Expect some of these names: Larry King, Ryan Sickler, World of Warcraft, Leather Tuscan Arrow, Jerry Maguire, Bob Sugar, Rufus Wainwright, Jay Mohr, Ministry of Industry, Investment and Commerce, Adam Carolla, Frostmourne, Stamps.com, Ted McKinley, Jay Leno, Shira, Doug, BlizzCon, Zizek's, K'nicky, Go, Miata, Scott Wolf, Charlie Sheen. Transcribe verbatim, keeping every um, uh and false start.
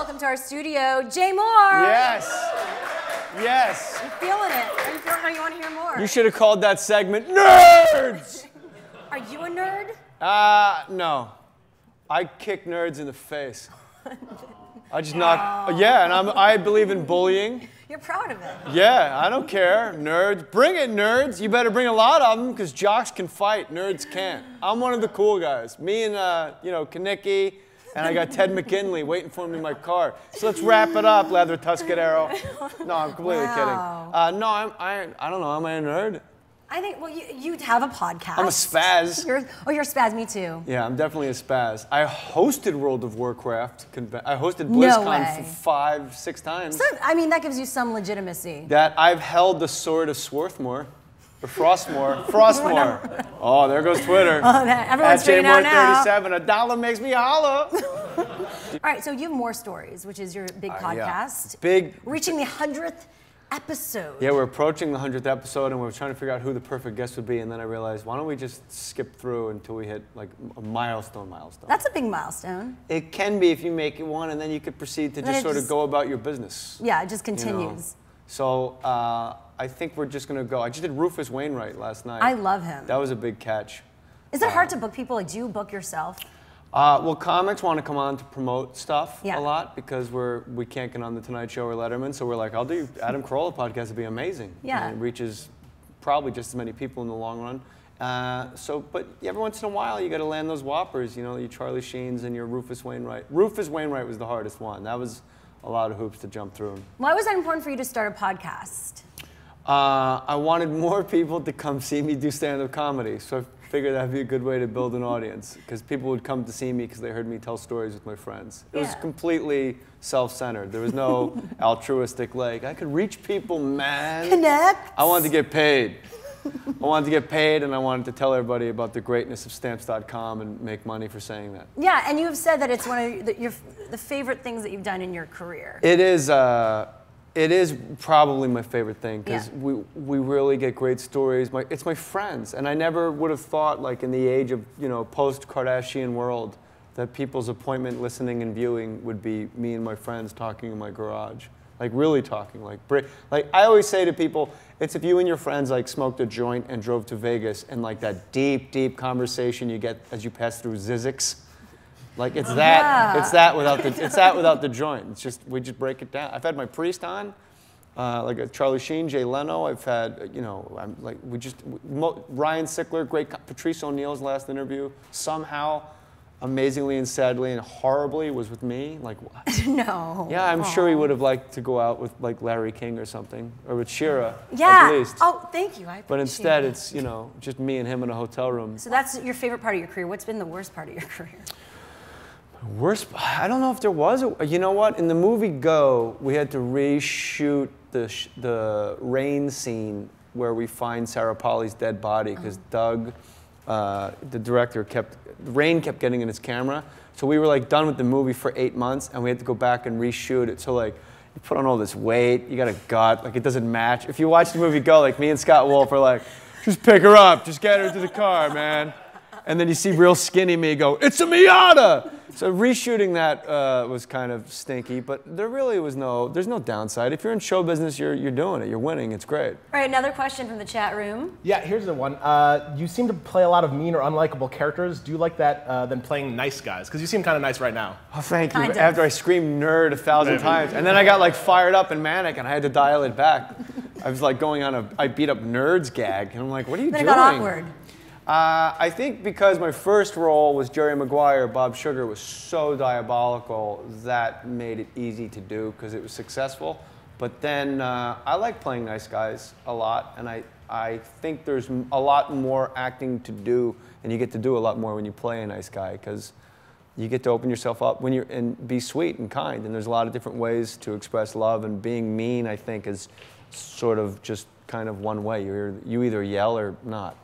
welcome to our studio, Jay Mohr. Yes. Yes. You're feeling it. Are you feeling how you want to hear more? You should have called that segment Nerds! Are you a nerd? Uh, no. I kick nerds in the face. I just knock. Yeah, and I'm, I believe in bullying. You're proud of it. Yeah, I don't care. Nerds. Bring it, nerds. You better bring a lot of them, because jocks can fight. Nerds can't. I'm one of the cool guys. Me and, uh, you know, K'nicky, and I got Ted McKinley waiting for me in my car. So let's wrap it up, Leather Tuscan Arrow. No, I'm completely wow. kidding. Uh, no, I'm, I, I don't know. Am I a nerd? I think, well, you, you have a podcast. I'm a spaz. You're, oh, you're a spaz, me too. Yeah, I'm definitely a spaz. I hosted World of Warcraft. I hosted BlizzCon no for five, six times. So, I mean, that gives you some legitimacy. That I've held the sword of Swarthmore, or Frostmourne. Frostmourne. Oh, there goes Twitter. Oh, that, everyone's figuring out now. thirty-seven, a dollar makes me holler. All right, so you have More Stories, which is your big uh, podcast. Yeah. Big. Reaching the hundredth episode. Yeah, we're approaching the hundredth episode, and we were trying to figure out who the perfect guest would be, and then I realized, why don't we just skip through until we hit like a milestone milestone. That's a big milestone. It can be if you make it one, and then you could proceed to just sort just, of go about your business. Yeah, it just continues. You know? So uh, I think we're just going to go. I just did Rufus Wainwright last night. I love him. That was a big catch. Is it uh, hard to book people? Like, do you book yourself? Uh, well, comics want to come on to promote stuff yeah. a lot because we're, we can't get on The Tonight Show or Letterman, so we're like, I'll do Adam Carolla podcast. It'd be amazing. Yeah. And it reaches probably just as many people in the long run. Uh, so, but every once in a while, you got to land those whoppers, you know, your Charlie Sheens and your Rufus Wainwright. Rufus Wainwright was the hardest one. That was a lot of hoops to jump through. Why was that important for you to start a podcast? Uh, I wanted more people to come see me do stand-up comedy. So I figured that'd be a good way to build an audience, because people would come to see me because they heard me tell stories with my friends. It yeah. was completely self-centered. There was no altruistic, like, I could reach people, man. Connect. I wanted to get paid. I wanted to get paid, and I wanted to tell everybody about the greatness of Stamps dot com and make money for saying that. Yeah, and you have said that it's one of the, your, the favorite things that you've done in your career. It is. Uh, It is probably my favorite thing, because yeah. we, we really get great stories. My, it's my friends, and I never would have thought, like, in the age of, you know, post-Kardashian world, that people's appointment listening and viewing would be me and my friends talking in my garage. Like, really talking. Like, like I always say to people, it's if you and your friends, like, smoked a joint and drove to Vegas, and, like, that deep, deep conversation you get as you pass through Zizek's. Like, it's that, yeah. it's that without the, it's that without the joint. It's just, we just break it down. I've had my priest on, uh, like a Charlie Sheen, Jay Leno. I've had, you know, I'm like, we just, Mo, Ryan Sickler, great, Patrice O'Neill's last interview, somehow, amazingly and sadly and horribly, was with me. Like, what? No. Yeah, I'm Aww. sure he would have liked to go out with, like, Larry King or something, or with Shira, yeah. at least. Oh, thank you, I appreciate But instead, it. it's, you know, just me and him in a hotel room. So that's your favorite part of your career. What's been the worst part of your career? Worst, I don't know if there was a, you know what? In the movie Go, we had to reshoot the, sh the rain scene where we find Sarah Polley's dead body, because oh. Doug, uh, the director, kept, rain kept getting in his camera. So we were, like, done with the movie for eight months, and we had to go back and reshoot it. So, like, you put on all this weight, you got a gut, like, it doesn't match. If you watch the movie Go, like, me and Scott Wolf are like, just pick her up, just get her to the car, man. And then you see real skinny me go, it's a Miata! So reshooting that uh, was kind of stinky, but there really was no, there's no downside. If you're in show business, you're, you're doing it. You're winning. It's great. All right, another question from the chat room. Yeah, here's the one. Uh, you seem to play a lot of mean or unlikable characters. Do you like that uh, than playing nice guys? Because you seem kind of nice right now. Oh, thank you. Kind of. After I screamed nerd a thousand Maybe. times. And then I got, like, fired up and manic, and I had to dial it back. I was, like, going on a I beat up nerds gag, and I'm like, what are you then doing? Then it got awkward. Uh, I think because my first role was Jerry Maguire, Bob Sugar was so diabolical, that made it easy to do because it was successful. But then uh, I like playing nice guys a lot, and I, I think there's a lot more acting to do, and you get to do a lot more when you play a nice guy, because you get to open yourself up when you're, and be sweet and kind, and there's a lot of different ways to express love, and being mean, I think, is sort of just kind of one way. You're, you either yell or not.